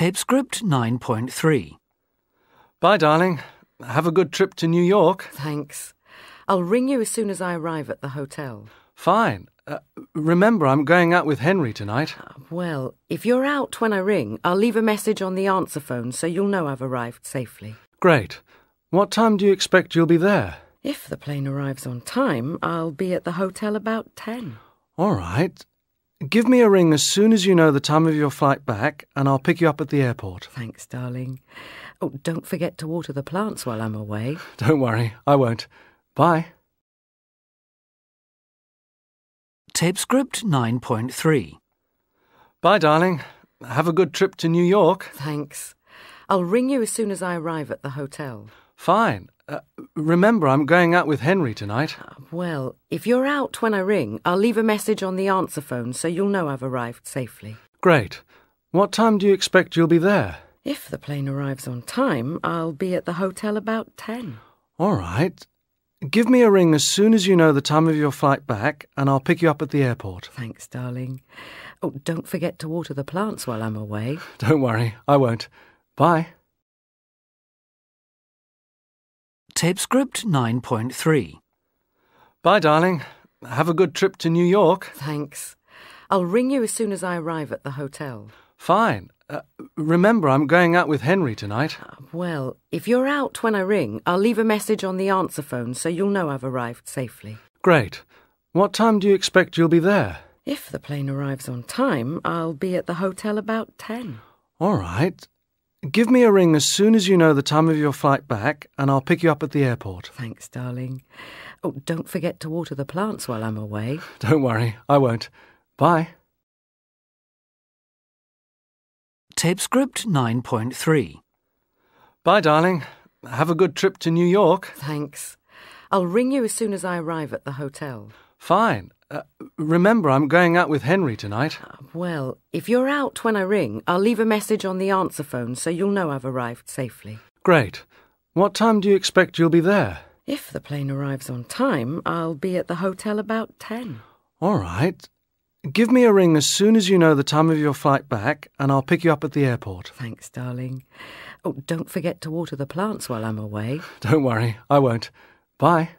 Tape script 9.3. Bye, darling. Have a good trip to New York. Thanks. I'll ring you as soon as I arrive at the hotel. Fine. Remember, I'm going out with Henry tonight. Well, if you're out when I ring, I'll leave a message on the answer phone so you'll know I've arrived safely. Great. What time do you expect you'll be there? If the plane arrives on time, I'll be at the hotel about 10. All right. Give me a ring as soon as you know the time of your flight back, and I'll pick you up at the airport. Thanks, darling. Oh, don't forget to water the plants while I'm away. Don't worry, I won't. Bye. Tape script 9.3. Bye, darling. Have a good trip to New York. Thanks. I'll ring you as soon as I arrive at the hotel. Fine. Remember, I'm going out with Henry tonight. Well, if you're out when I ring, I'll leave a message on the answer phone so you'll know I've arrived safely. Great. What time do you expect you'll be there? If the plane arrives on time, I'll be at the hotel about 10. All right. Give me a ring as soon as you know the time of your flight back, and I'll pick you up at the airport. Thanks, darling. Oh, don't forget to water the plants while I'm away. Don't worry, I won't. Bye. Tape script 9.3. Bye, darling. Have a good trip to New York. Thanks. I'll ring you as soon as I arrive at the hotel. Fine. Remember, I'm going out with Henry tonight. Well, if you're out when I ring, I'll leave a message on the answer phone so you'll know I've arrived safely. Great. What time do you expect you'll be there? If the plane arrives on time, I'll be at the hotel about 10. All right. Give me a ring as soon as you know the time of your flight back, and I'll pick you up at the airport. Thanks, darling. Oh, don't forget to water the plants while I'm away. Don't worry, I won't. Bye. Tape script 9.3. Bye, darling. Have a good trip to New York. Thanks. I'll ring you as soon as I arrive at the hotel. Fine. Remember, I'm going out with Henry tonight. Well, if you're out when I ring, I'll leave a message on the answer phone so you'll know I've arrived safely. Great. What time do you expect you'll be there? If the plane arrives on time, I'll be at the hotel about 10. All right. Give me a ring as soon as you know the time of your flight back, and I'll pick you up at the airport. Thanks, darling. Oh, don't forget to water the plants while I'm away. Don't worry, I won't. Bye.